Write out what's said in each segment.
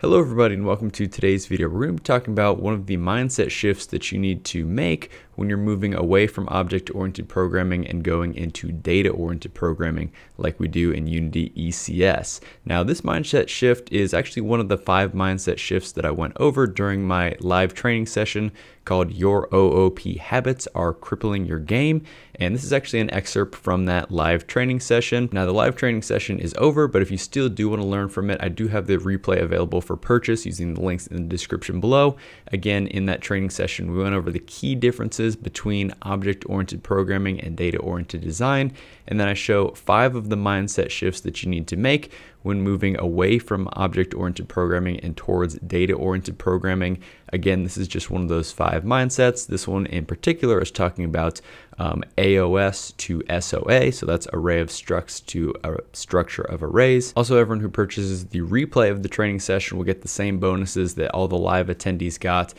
Hello everybody and welcome to today's video. We're going to be talking about one of the mindset shifts that you need to make when you're moving away from object-oriented programming and going into data-oriented programming like we do in Unity ECS. Now this mindset shift is actually one of the 5 mindset shifts that I went over during my live training session called Your OOP Habits Are Crippling Your Game. And this is actually an excerpt from that live training session. Now the live training session is over, but if you still do want to learn from it, I do have the replay available for purchase using the links in the description below. Again, in that training session, we went over the key differences between object-oriented programming and data-oriented design. And then I show 5 of the mindset shifts that you need to make when moving away from object-oriented programming and towards data-oriented programming. Again, this is just one of those 5 mindsets. This one in particular is talking about AOS to SOA, so that's array of structs to a structure of arrays. Also, everyone who purchases the replay of the training session will get the same bonuses that all the live attendees got.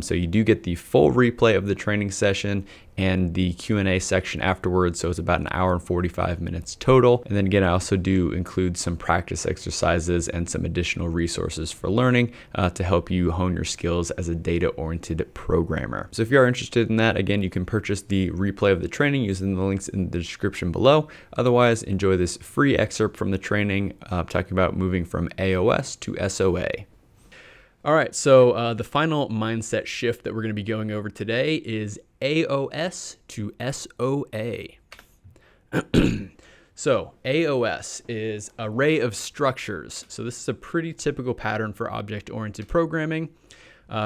So you do get the full replay of the training session and the Q&A section afterwards, so it's about an hour and 45 minutes total. And then again, I also do include some practice exercises and some additional resources for learning to help you hone your skills as a data-oriented programmer. So if you are interested in that, again, you can purchase the replay of the training using the links in the description below. Otherwise, enjoy this free excerpt from the training talking about moving from AOS to SOA. All right, so the final mindset shift that we're going to be going over today is AOS to SOA. So AOS is array of structures. So this is a pretty typical pattern for object-oriented programming,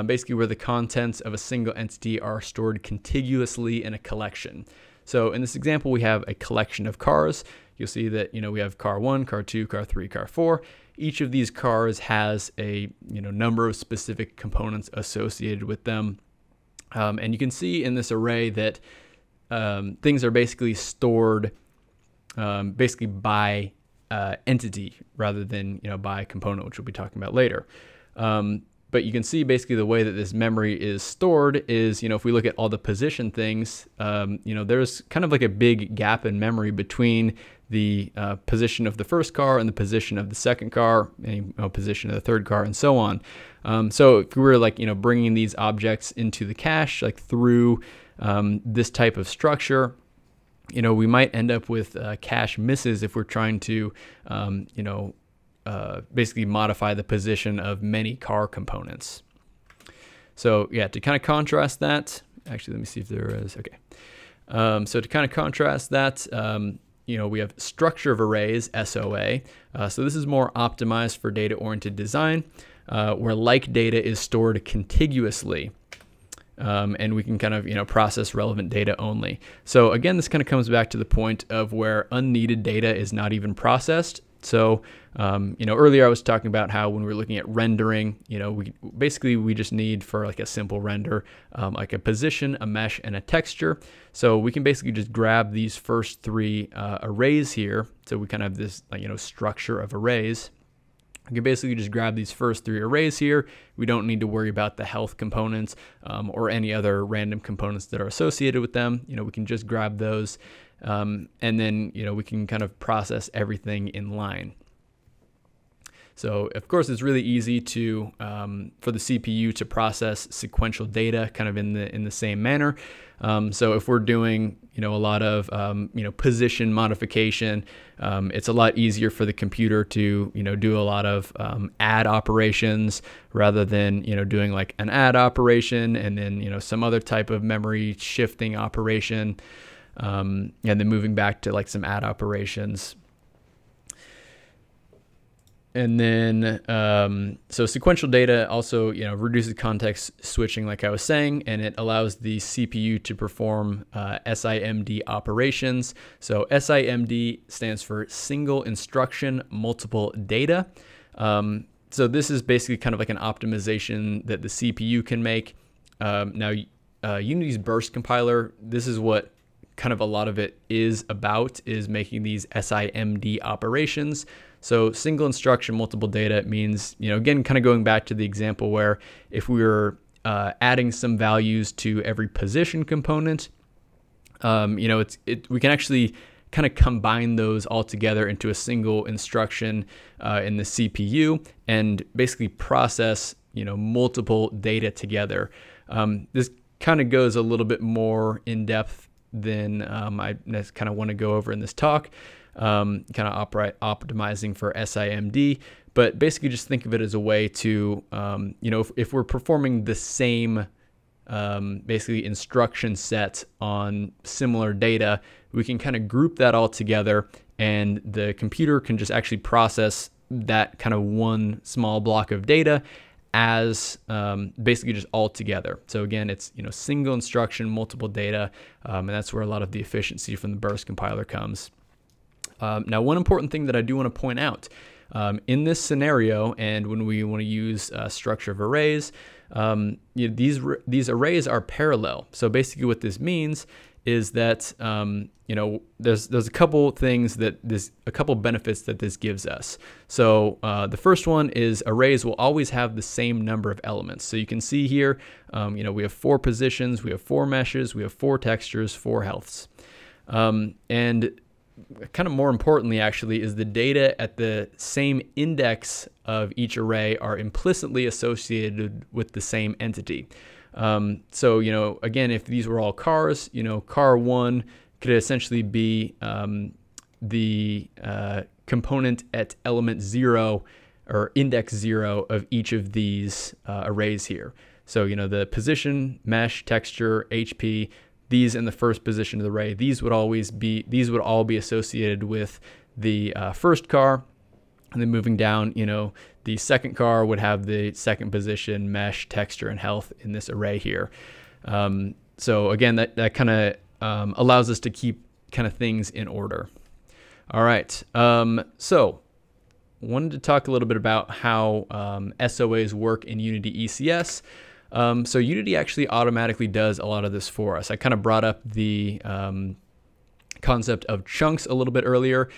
basically where the contents of a single entity are stored contiguously in a collection. So in this example, we have a collection of cars. You'll see that, you know, we have car 1, car 2, car 3, car 4. Each of these cars has a, you know, number of specific components associated with them. And you can see in this array that things are basically stored basically by entity rather than, you know, by component, which we'll be talking about later. But you can see basically the way that this memory is stored is, you know, if we look at all the position things, you know, there's kind of like a big gap in memory between the position of the first car and the position of the second car, and, you know, position of the third car, and so on. So if we were, like, you know, bringing these objects into the cache, like through this type of structure, you know, we might end up with cache misses if we're trying to, you know, basically modify the position of many car components. So yeah, to kind of contrast that, actually, let me see if there is, okay. So to kind of contrast that, you know, we have structure of arrays, SOA. So this is more optimized for data-oriented design, where like data is stored contiguously. And we can kind of, you know, process relevant data only. So again, this kind of comes back to the point of where unneeded data is not even processed. So, you know, earlier I was talking about how when we were looking at rendering, you know, we just need for like a simple render, like a position, a mesh, and a texture. So we can basically just grab these first 3 arrays here. So we kind of have this, you know, structure of arrays. We can basically just grab these first 3 arrays here. We don't need to worry about the health components or any other random components that are associated with them. You know, we can just grab those. And then, you know, we can kind of process everything in line. So of course, it's really easy to for the CPU to process sequential data kind of in the same manner. So if we're doing, you know, a lot of you know, position modification, it's a lot easier for the computer to, you know, do a lot of add operations rather than, you know, doing like an add operation and then, you know, some other type of memory shifting operation, and then moving back to like some add operations. And then, so sequential data also, you know, reduces context switching, like I was saying, and it allows the CPU to perform SIMD operations. So SIMD stands for single instruction, multiple data. So this is basically kind of like an optimization that the CPU can make. Now, Unity's Burst compiler, this is what kind of a lot of it is about, is making these SIMD operations. So single instruction, multiple data means, you know, again, kind of going back to the example where if we were adding some values to every position component, you know, we can actually kind of combine those all together into a single instruction in the CPU and basically process, you know, multiple data together. This kind of goes a little bit more in depth than I kind of want to go over in this talk, kind of optimizing for SIMD. But basically just think of it as a way to, you know, if we're performing the same basically instruction set on similar data, we can kind of group that all together and the computer can just actually process that kind of one small block of data as basically just all together. So again, it's, you know, single instruction, multiple data, and that's where a lot of the efficiency from the Burst compiler comes. Now, one important thing that I do want to point out in this scenario, and when we want to use structure of arrays, you know, these arrays are parallel. So basically, what this means is that you know, there's a couple things that a couple benefits that this gives us. So the first one is arrays will always have the same number of elements. So you can see here, you know, we have 4 positions, we have 4 meshes, we have 4 textures, 4 healths, and kind of more importantly actually is the data at the same index of each array are implicitly associated with the same entity. So, you know, again, if these were all cars, you know, car 1 could essentially be the component at element 0 or index 0 of each of these arrays here. So, you know, the position, mesh, texture, HP, these in the first position of the array, these would all be associated with the first car. And then moving down, you know, the second car would have the second position, mesh, texture, and health in this array here. So again, that kind of allows us to keep kind of things in order. All right, so wanted to talk a little bit about how SOAs work in Unity ECS. So Unity actually automatically does a lot of this for us. I kind of brought up the concept of chunks a little bit earlier.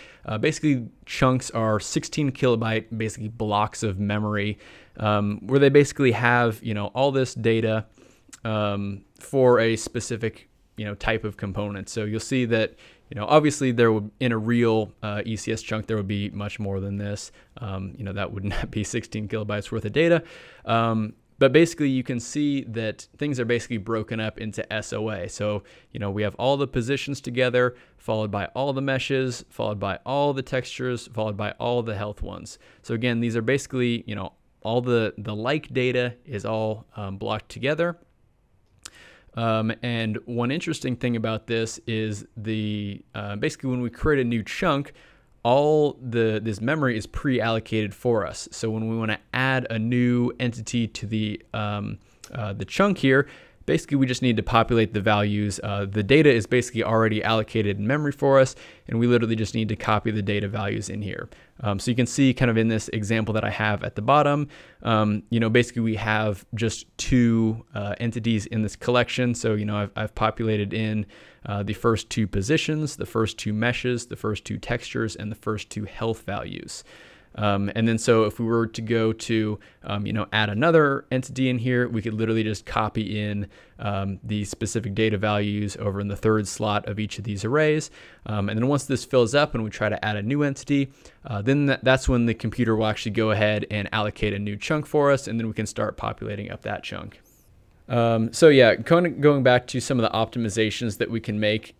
Basically, chunks are 16 kilobyte, basically blocks of memory, where they basically have, you know, all this data for a specific, you know, type of component. So you'll see that, you know, obviously there would, in a real ECS chunk, there would be much more than this. You know, that would not be 16 kilobytes worth of data. But basically, you can see that things are basically broken up into SOA. So, you know, we have all the positions together, followed by all the meshes, followed by all the textures, followed by all the health ones. So again, these are basically, you know, all the like data is all blocked together. And one interesting thing about this is the basically when we create a new chunk, all this memory is pre-allocated for us. So when we want to add a new entity to the chunk here, basically we just need to populate the values. The data is basically already allocated in memory for us, and we literally just need to copy the data values in here. So you can see kind of in this example that I have at the bottom, you know, basically we have just 2 entities in this collection. So, you know, I've populated in the first 2 positions, the first 2 meshes, the first 2 textures, and the first 2 health values. And then so if we were to go to, you know, add another entity in here, we could literally just copy in the specific data values over in the 3rd slot of each of these arrays. And then once this fills up and we try to add a new entity, then that's when the computer will actually go ahead and allocate a new chunk for us, and then we can start populating up that chunk. So yeah, kind of going back to some of the optimizations that we can make,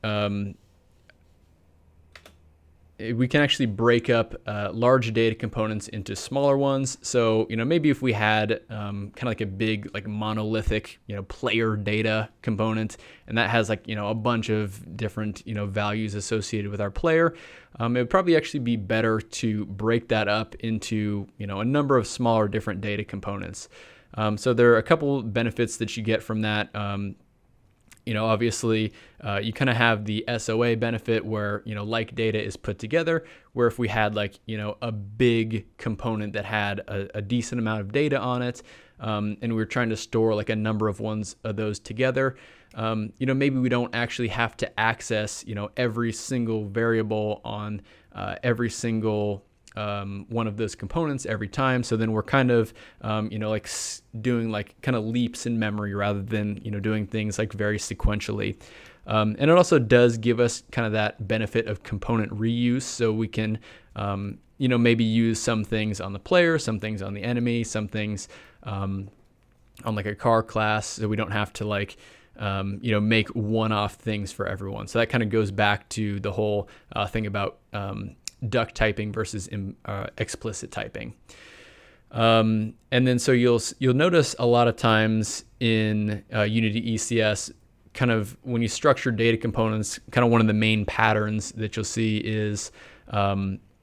we can actually break up large data components into smaller ones. So, you know, maybe if we had kind of like a big, like monolithic, you know, player data component, and that has like, you know, a bunch of different, you know, values associated with our player, it would probably actually be better to break that up into, you know, a number of smaller different data components. So there are a couple benefits that you get from that. You know, obviously, you kind of have the SOA benefit where, you know, like data is put together, where if we had like, you know, a big component that had a decent amount of data on it, and we were trying to store like a number of ones of those together, you know, maybe we don't actually have to access, you know, every single variable on every single one of those components every time. So then we're kind of, you know, like doing like kind of leaps in memory rather than, you know, doing things like very sequentially. And it also does give us kind of that benefit of component reuse. So we can, you know, maybe use some things on the player, some things on the enemy, some things on like a car class. So we don't have to like, you know, make one-off things for everyone. So that kind of goes back to the whole thing about duck typing versus explicit typing. And then so you'll notice a lot of times in Unity ECS, kind of when you structure data components, kind of one of the main patterns that you'll see is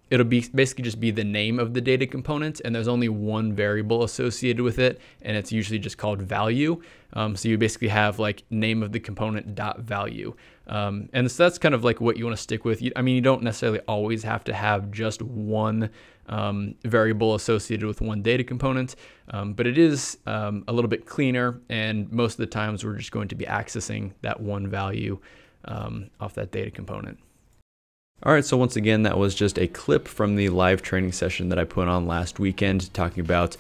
it'll be basically just be the name of the data component, and there's only one variable associated with it, and it's usually just called value. So you basically have like name of the component dot value. And so that's kind of like what you want to stick with. I mean, you don't necessarily always have to have just one variable associated with one data component, but it is a little bit cleaner, and most of the times we're just going to be accessing that one value off that data component. All right, so once again, that was just a clip from the live training session that I put on last weekend talking about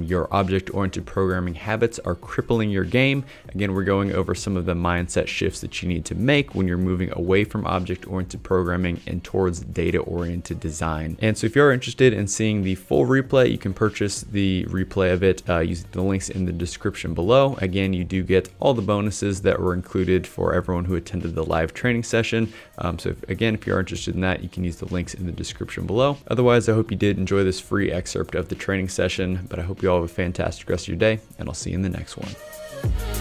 your object-oriented programming habits are crippling your game. Again, we're going over some of the mindset shifts that you need to make when you're moving away from object-oriented programming and towards data-oriented design. And so if you're interested in seeing the full replay, you can purchase the replay of it using the links in the description below. Again, you do get all the bonuses that were included for everyone who attended the live training session. So if you're interested in that, you can use the links in the description below. Otherwise, I hope you did enjoy this free excerpt of the training session, but I hope you all have a fantastic rest of your day, and I'll see you in the next one.